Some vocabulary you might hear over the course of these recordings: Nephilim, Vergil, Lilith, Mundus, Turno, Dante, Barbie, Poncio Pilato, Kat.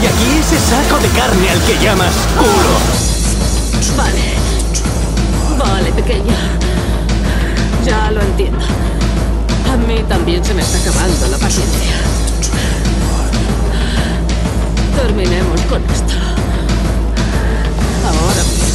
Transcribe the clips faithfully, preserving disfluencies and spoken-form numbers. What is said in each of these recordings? Hay aquí ese saco de carne al que llamas culo. Vale. Vale, pequeña. Ya lo entiendo. A mí también se me está acabando la paciencia. Terminemos con esto. Ahora mismo.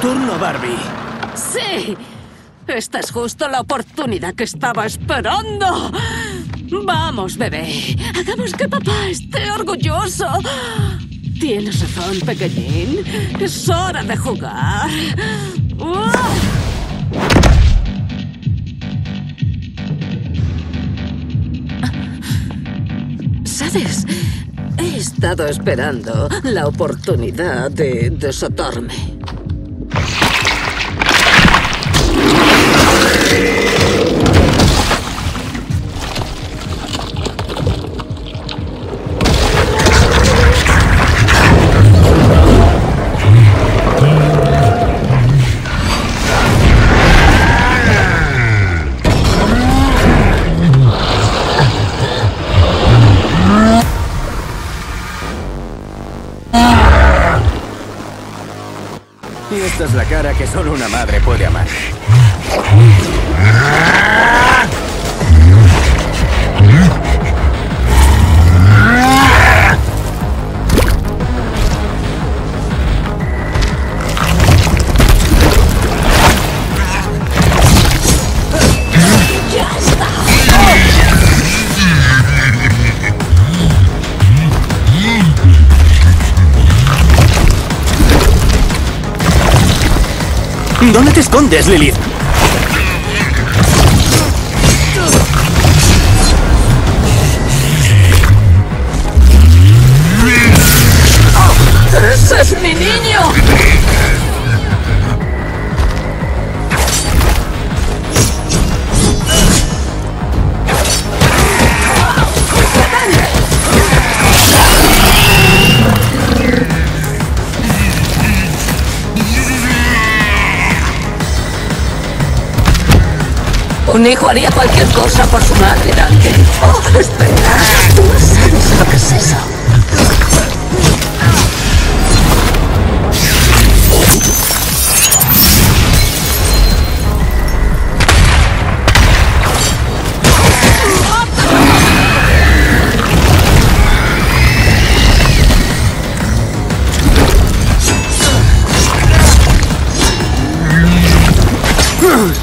Turno, Barbie. ¡Sí! Esta es justo la oportunidad que estaba esperando. Vamos, bebé. Hagamos que papá esté orgulloso. Tienes razón, pequeñín. Es hora de jugar. ¡Uah! ¿Sabes? He estado esperando la oportunidad de desatarme. Esta es la cara que solo una madre puede amar. ¿Dónde te escondes, Lilith? ¡Ese es mi niño! ¡Dante! Un hijo haría cualquier cosa por su madre, Dante. Oh, espera. Tú no sabes lo que es eso.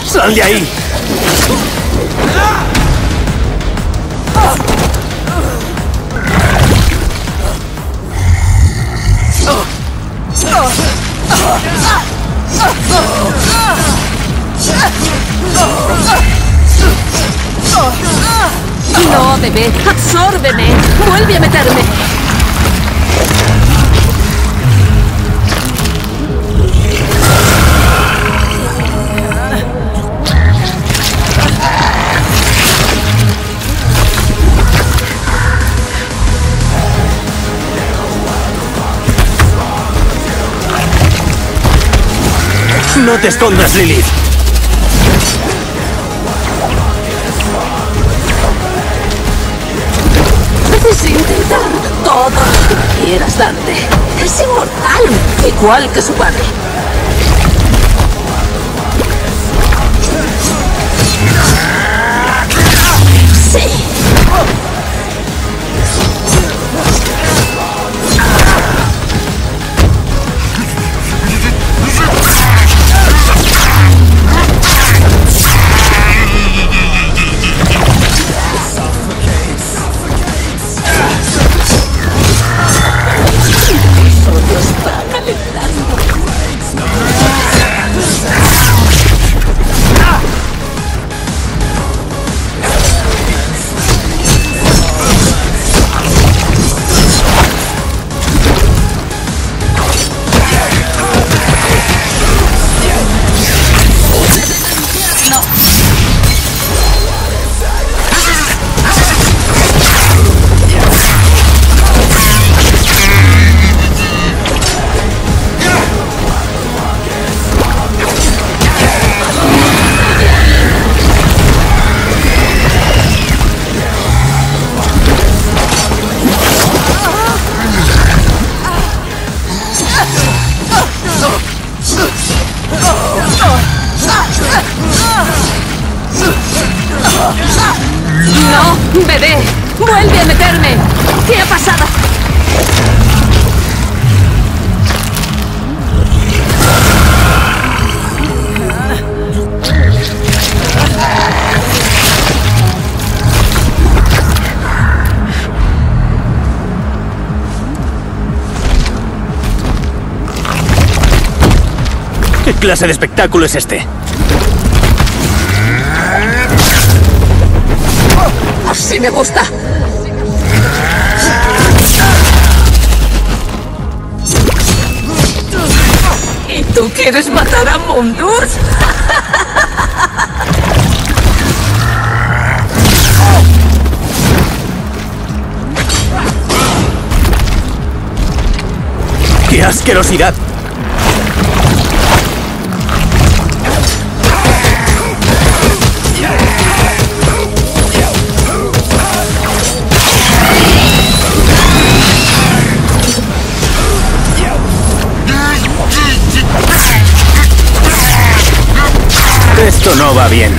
¡Sal de ahí! ¡No, bebé! ¡Absórbeme! ¡Vuelve a meterme! ¡No te escondas, Lilith! Puedes intentar todo lo que quieras, Dante. Es inmortal, igual que su padre. ¡Sí! ¿Qué clase de espectáculo es este? Así me gusta. ¿Y tú quieres matar a Mundus? ¡Qué asquerosidad! Esto no va bien.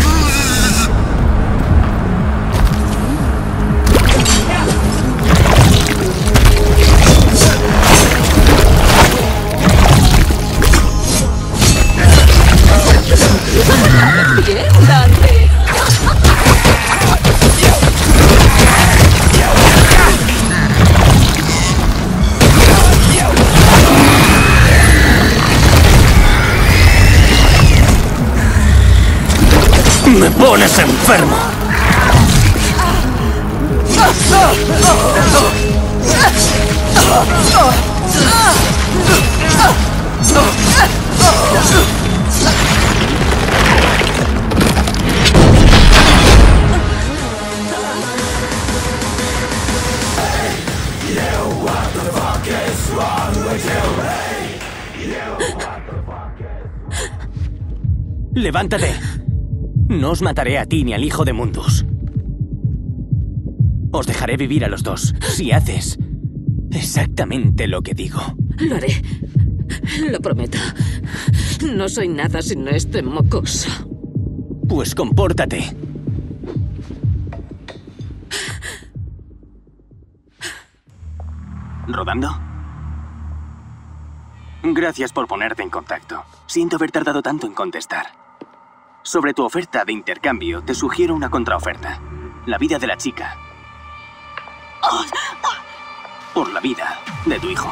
¡Me pones enfermo! ¡Levántate! No os mataré a ti ni al hijo de Mundus. Os dejaré vivir a los dos, si haces exactamente lo que digo. Lo haré. Lo prometo. No soy nada sino este mocoso. Pues compórtate. ¿Rodando? Gracias por ponerte en contacto. Siento haber tardado tanto en contestar. Sobre tu oferta de intercambio, te sugiero una contraoferta. La vida de la chica. Por la vida de tu hijo.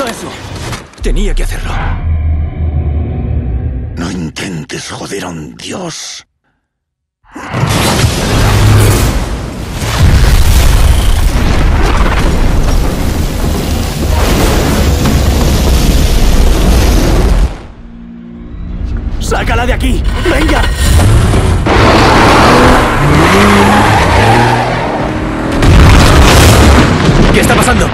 hecho eso. Tenía que hacerlo. No intentes joder a un dios. ¡Sácala de aquí! ¡Venga! ¿Qué está pasando?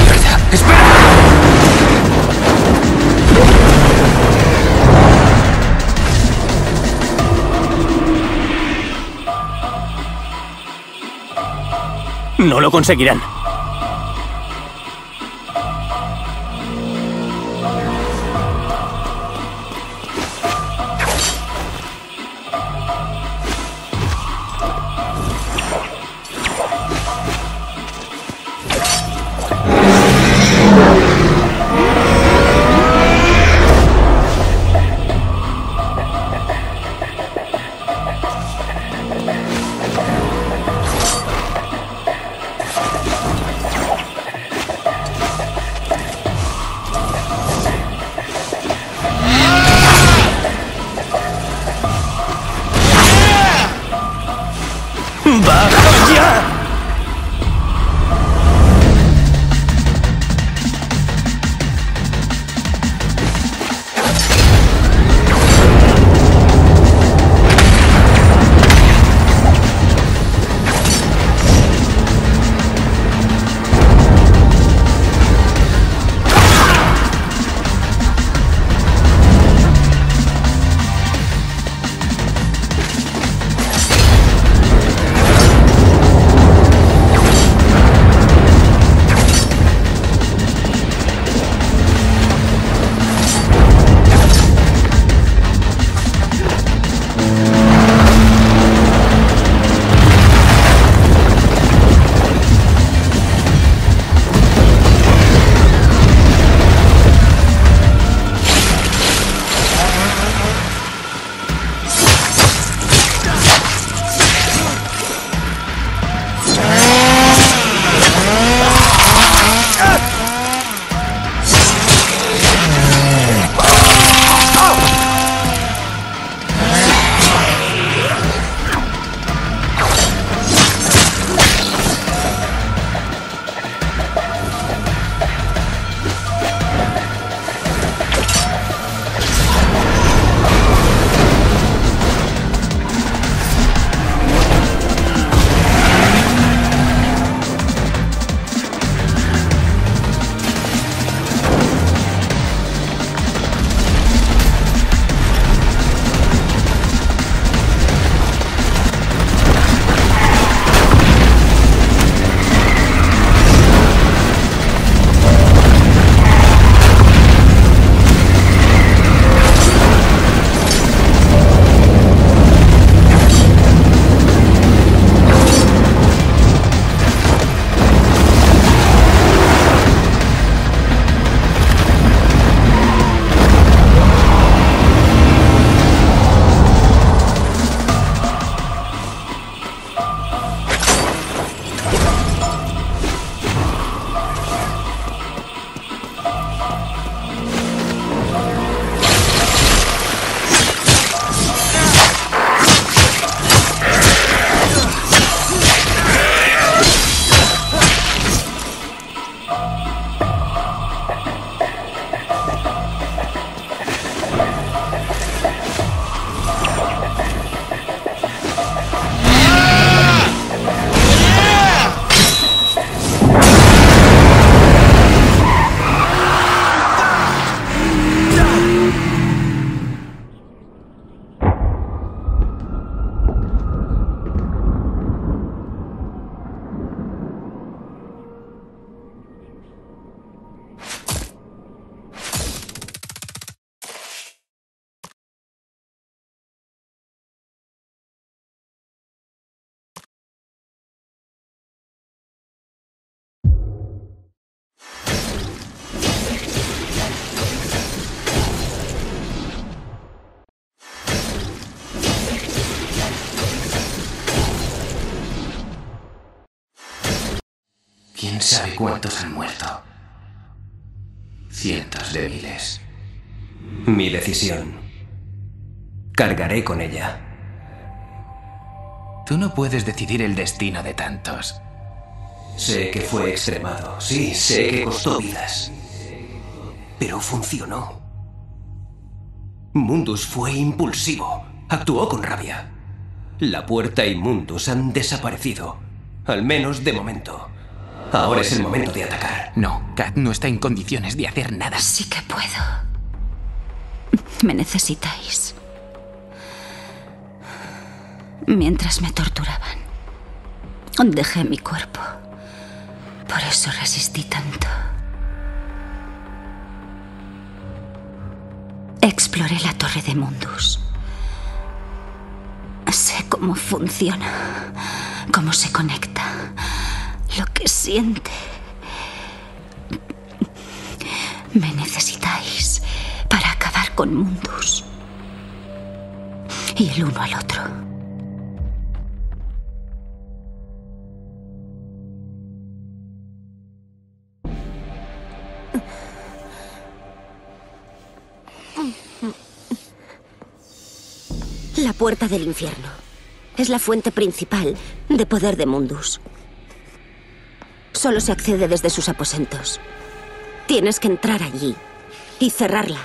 ¡Mierda! ¡Espera! No lo conseguirán. ¿Quién sabe cuántos han muerto? Cientos de miles. Mi decisión. Cargaré con ella. Tú no puedes decidir el destino de tantos. Sé que fue extremado, sí, sé que costó vidas. Pero funcionó. Mundus fue impulsivo, actuó con rabia. La puerta y Mundus han desaparecido, al menos de momento. Ahora es el momento de atacar. No, Kat no está en condiciones de hacer nada. Sí que puedo. Me necesitáis. Mientras me torturaban, dejé mi cuerpo. Por eso resistí tanto. Exploré la torre de Mundus. Sé cómo funciona, cómo se conecta, lo que siente. Me necesitáis para acabar con Mundus. Y el uno al otro. La puerta del infierno es la fuente principal de poder de Mundus. Solo se accede desde sus aposentos. Tienes que entrar allí y cerrarla.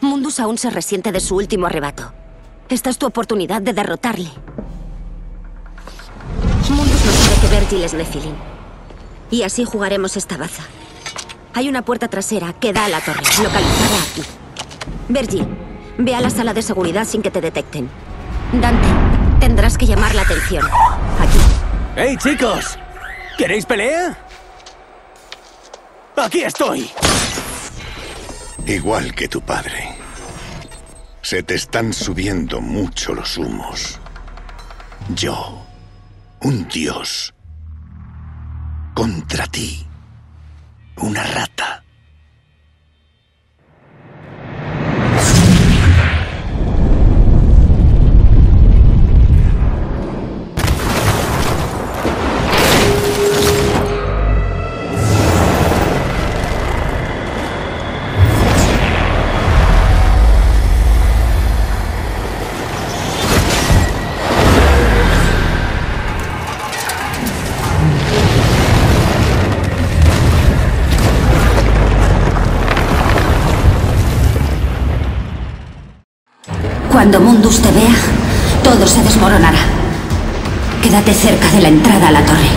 Mundus aún se resiente de su último arrebato. Esta es tu oportunidad de derrotarle. Mundus no sabe que Vergil es Nephilim. Y así jugaremos esta baza. Hay una puerta trasera que da a la torre, localizada aquí. Vergil, ve a la sala de seguridad sin que te detecten. Dante, tendrás que llamar la atención. Aquí. ¡Hey, chicos! ¿Queréis pelea? ¡Aquí estoy! Igual que tu padre. Se te están subiendo mucho los humos. Yo, un dios, contra ti, una rata. Cuando Mundus te vea, todo se desmoronará. Quédate cerca de la entrada a la torre.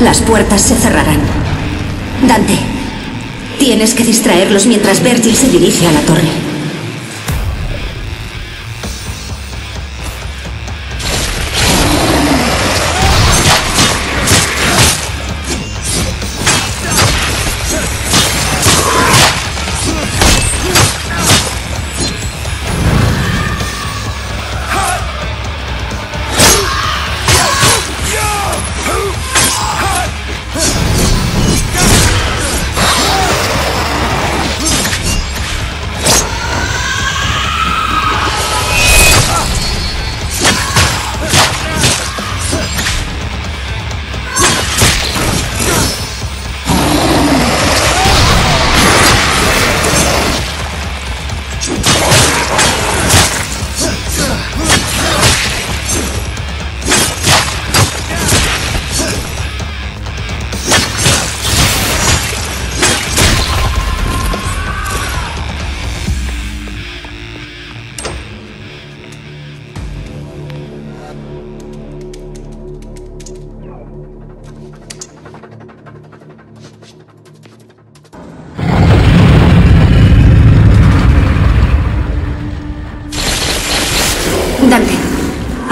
Las puertas se cerrarán. Dante, tienes que distraerlos mientras Vergil se dirige a la torre.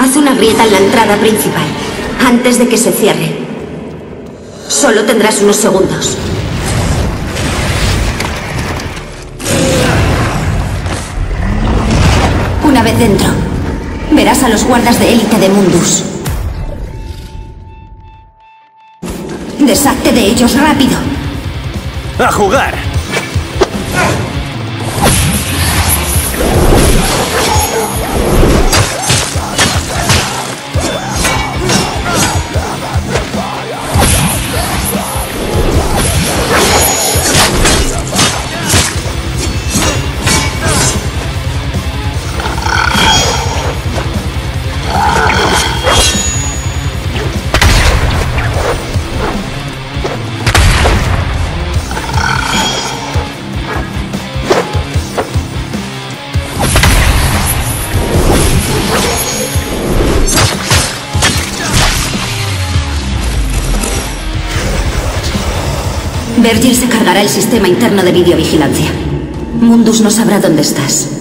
Haz una grieta en la entrada principal, antes de que se cierre. Solo tendrás unos segundos. Una vez dentro, verás a los guardas de élite de Mundus. Deshazte de ellos rápido. ¡A jugar! Vergil se cargará el sistema interno de videovigilancia. Mundus no sabrá dónde estás.